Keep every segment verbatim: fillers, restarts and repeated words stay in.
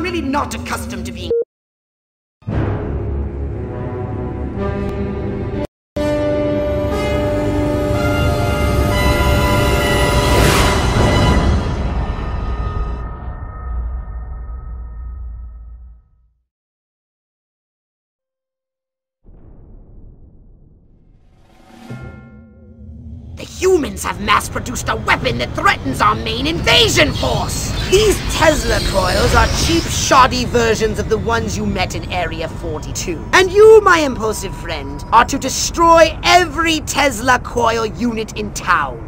I'm really not accustomed to being... Humans have mass-produced a weapon that threatens our main invasion force! These Tesla coils are cheap, shoddy versions of the ones you met in Area forty-two. And you, my impulsive friend, are to destroy every Tesla coil unit in town.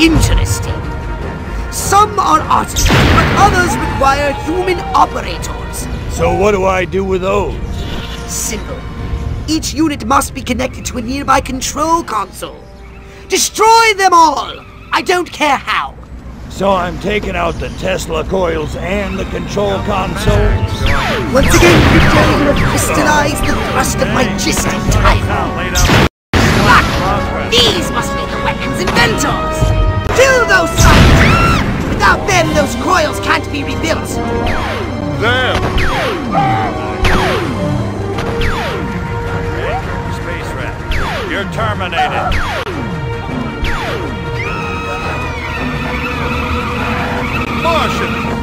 Interesting. Some are artificial, but others require human operators. So what do I do with those? Simple. Each unit must be connected to a nearby control console. Destroy them all! I don't care how. So I'm taking out the Tesla coils and the control consoles? Once again, Crypto, you have crystallized the thrust of my gist entirely. But these must be the weapon's inventors! Kill those sites! Without them, those coils can't be rebuilt! Them! Space rat, you're terminated! Martian!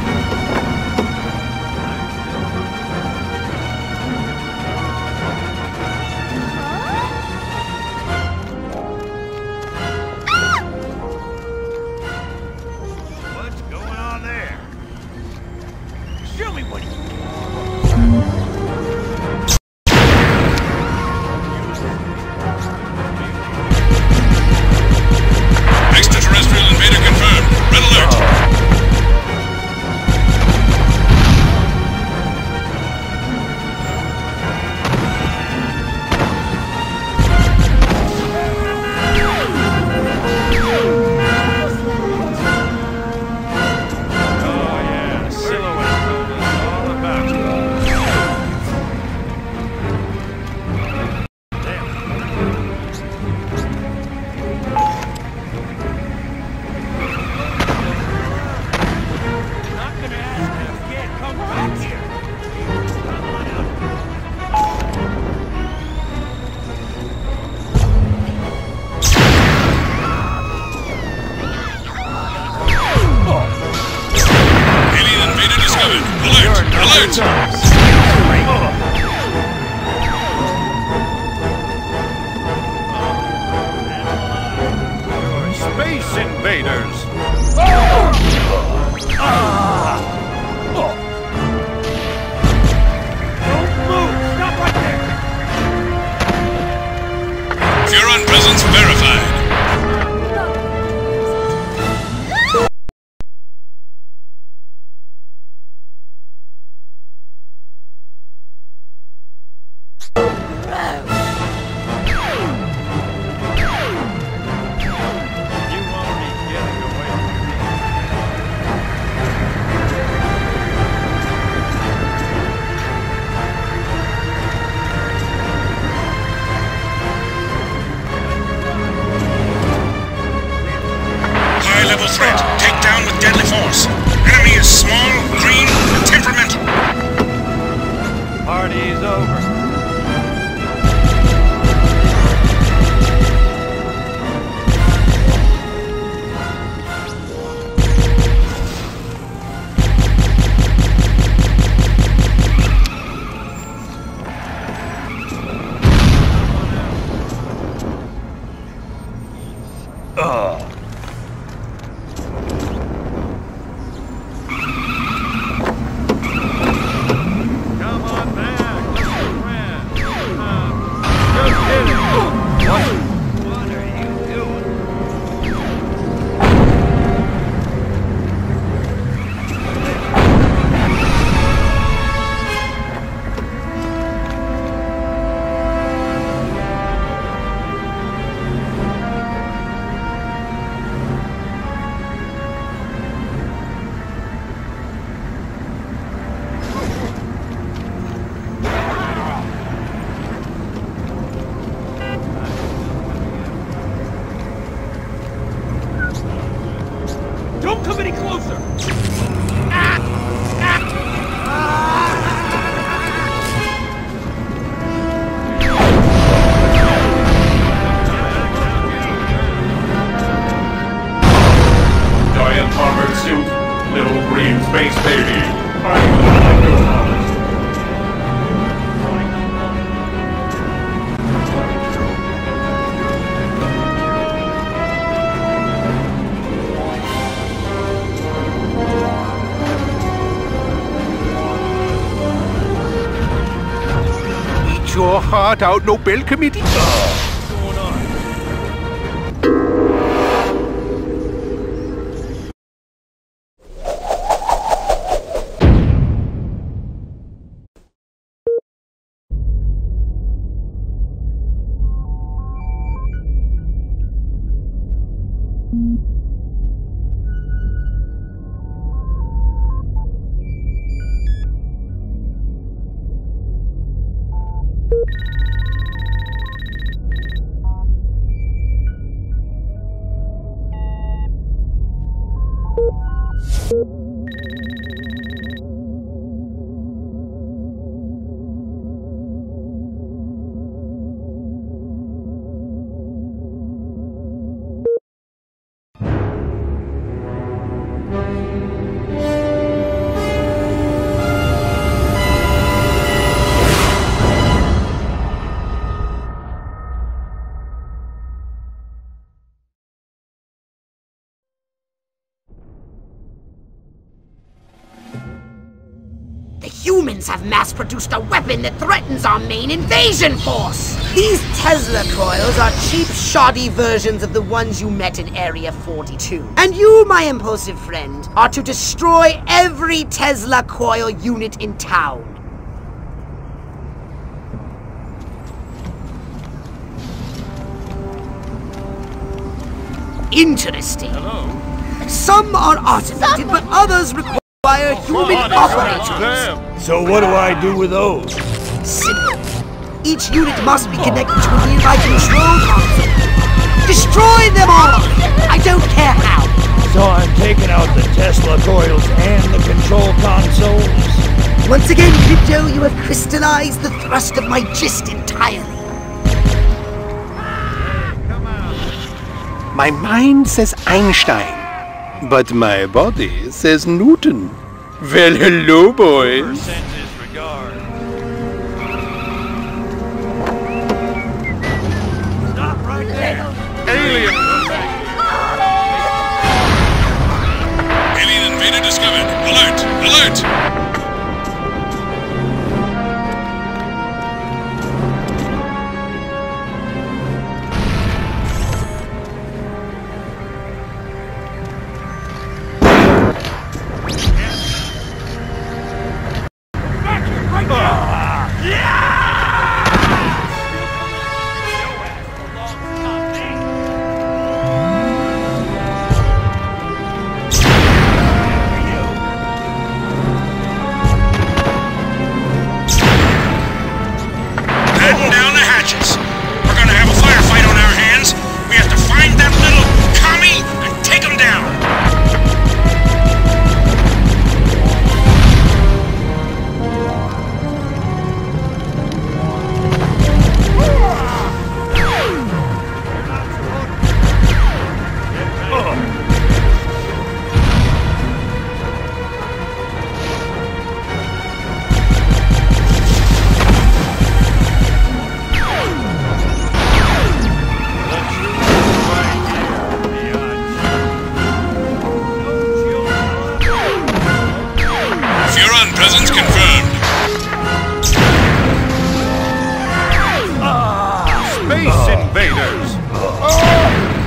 Invaders! Oh! Ah! Oh! is over. Your heart out, Nobel Committee. Uh. Humans have mass-produced a weapon that threatens our main invasion force! These Tesla coils are cheap, shoddy versions of the ones you met in Area forty-two. And you, my impulsive friend, are to destroy every Tesla coil unit in town. Interesting. Hello. Some are artifact, but others require By human operators. So what do I do with those? Simple. Each unit must be connected to a nearby control console. Destroy them all! I don't care how. So I'm taking out the Tesla coils and the control consoles. Once again, Crypto, you have crystallized the thrust of my gist entirely. My mind says Einstein. But my body says Newton. Well, hello, boys. Stop right there. Alien. Alien invader discovered. Alert! Alert! Furon presence confirmed. Ah, space uh. invaders! Uh. Damn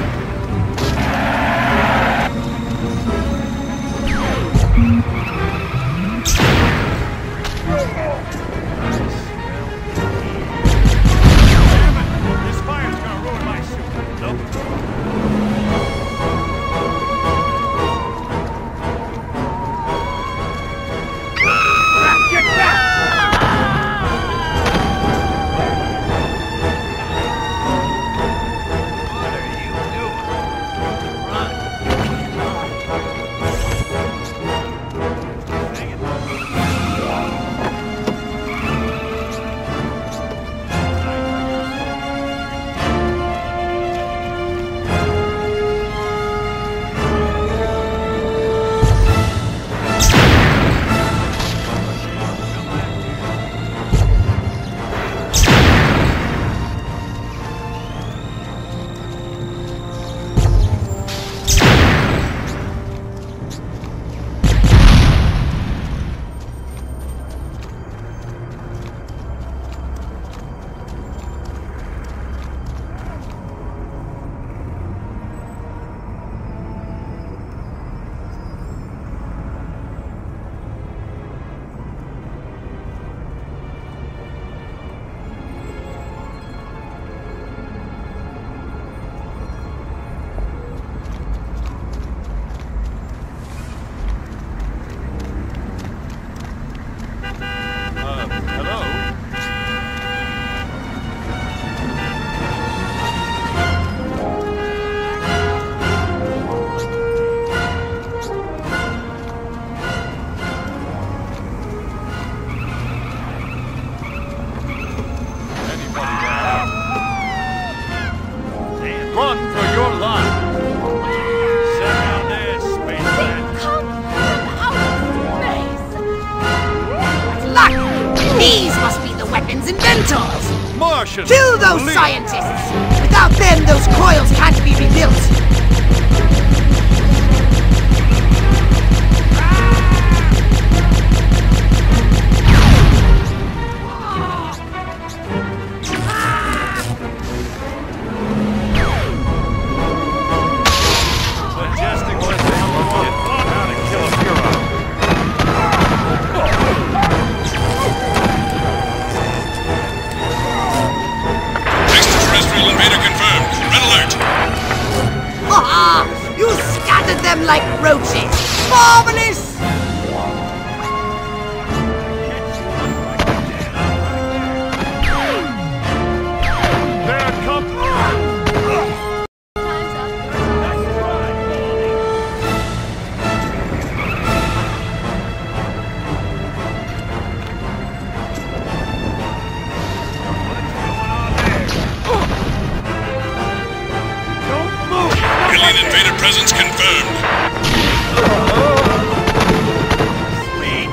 it! This fire's gonna ruin my suit. Nope. Kill those scientists! Without them, those coils can't be rebuilt! Majestic was the hell of a how to kill a hero. You scattered them like roaches! Marvelous! Invader presence confirmed. Sweet.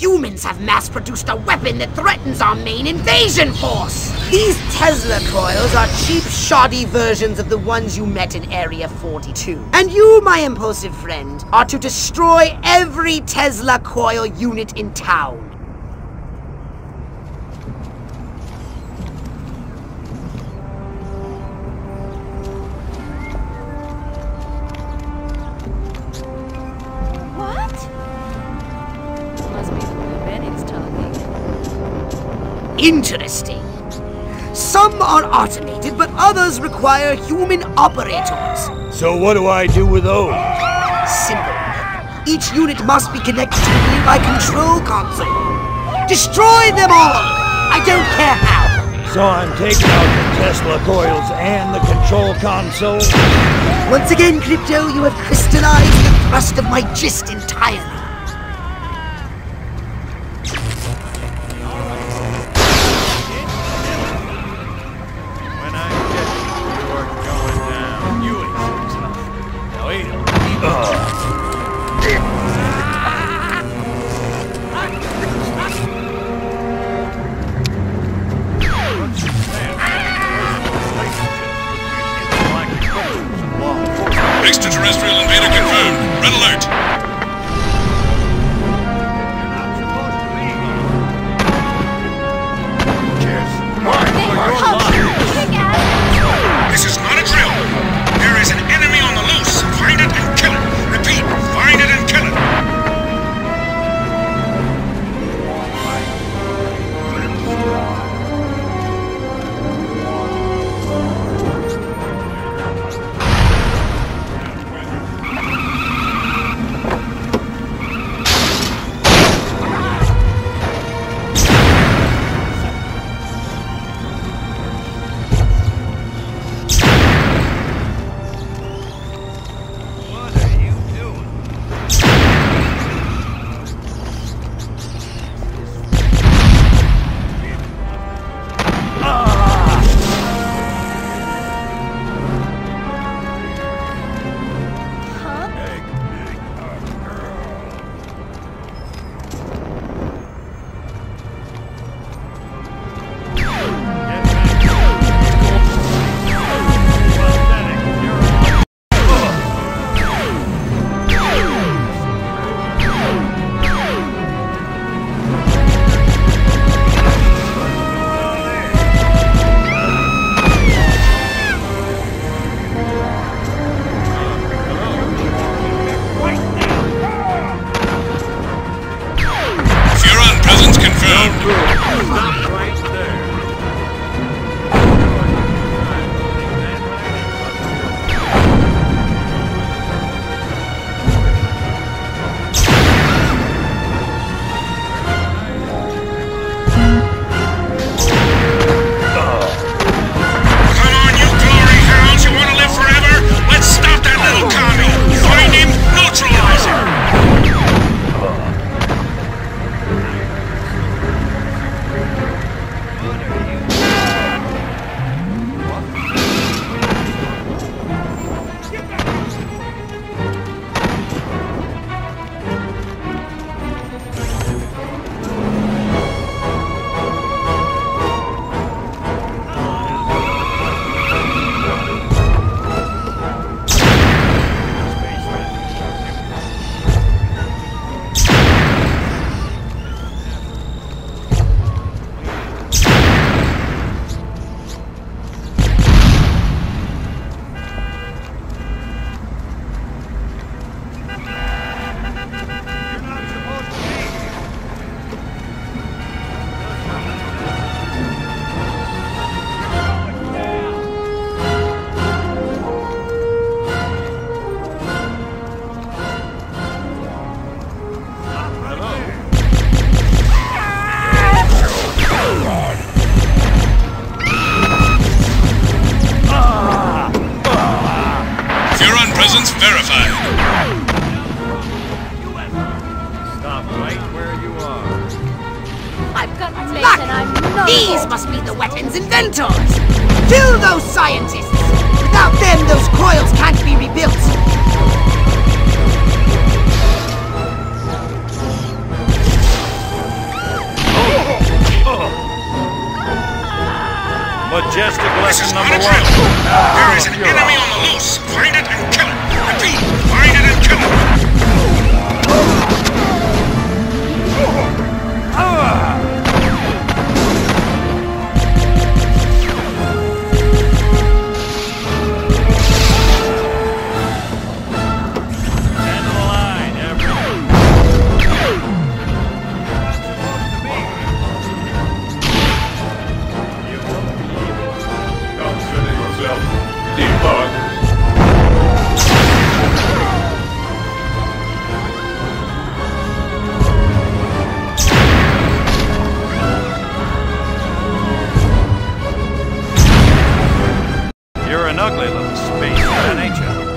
Humans have mass-produced a weapon that threatens our main invasion force! These Tesla coils are cheap, shoddy versions of the ones you met in Area forty-two. And you, my impulsive friend, are to destroy every Tesla coil unit in town. Interesting. Some are automated, but others require human operators. So what do I do with those? Simple. Each unit must be connected to the nearby control console. Destroy them all! I don't care how. So I'm taking out the Tesla coils and the control console. Once again, Crypto, you have crystallized the thrust of my gist entirely. Extraterrestrial invader confirmed. Red alert. Cheers. This is not a drill. There is an enemy on the loose. Find it and kill it. Repeat, find it and kill it. Presence verified. Stop right where you are. I've got faith and I'm not. These must be the weapons inventors. Kill those scientists. Without them, those coils can't be rebuilt. Oh. Oh. Majestic lesson number one. There is an enemy on the loose. Find it and kill it. Repeat, find it and kill it. End of the line, everyone. You're supposed to be. You won't believe it. Don't believe yourself. Debug. You're an ugly little space man, ain't you?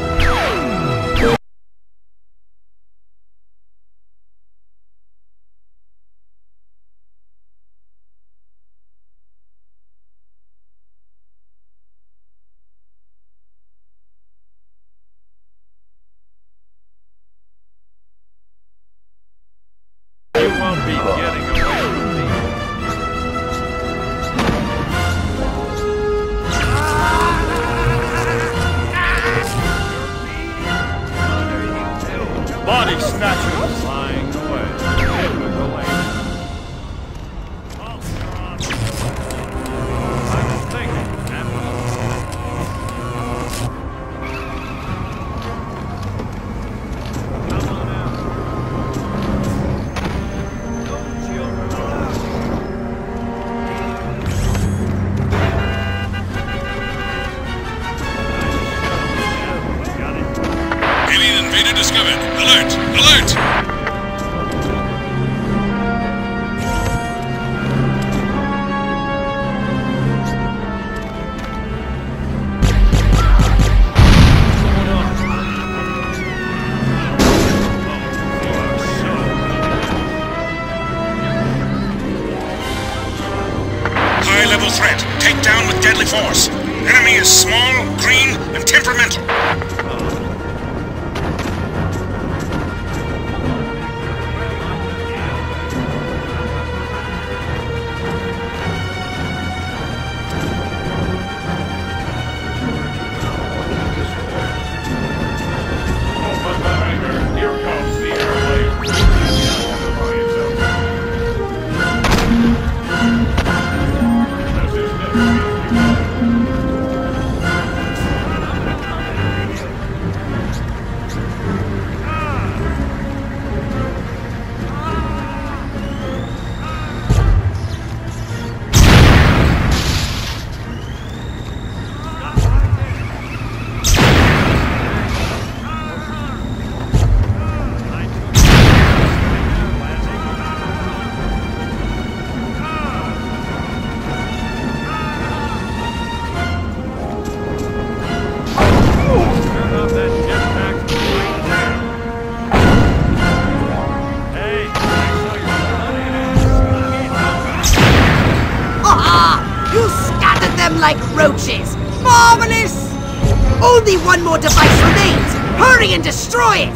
One more device remains! Hurry and destroy it!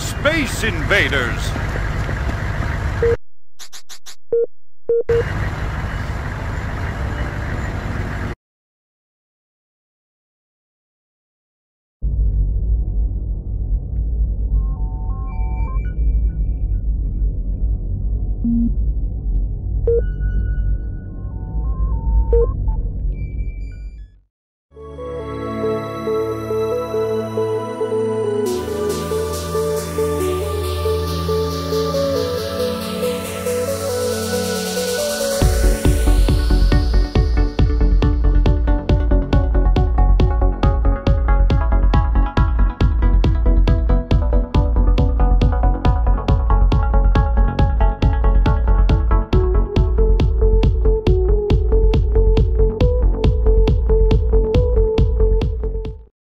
Space invaders!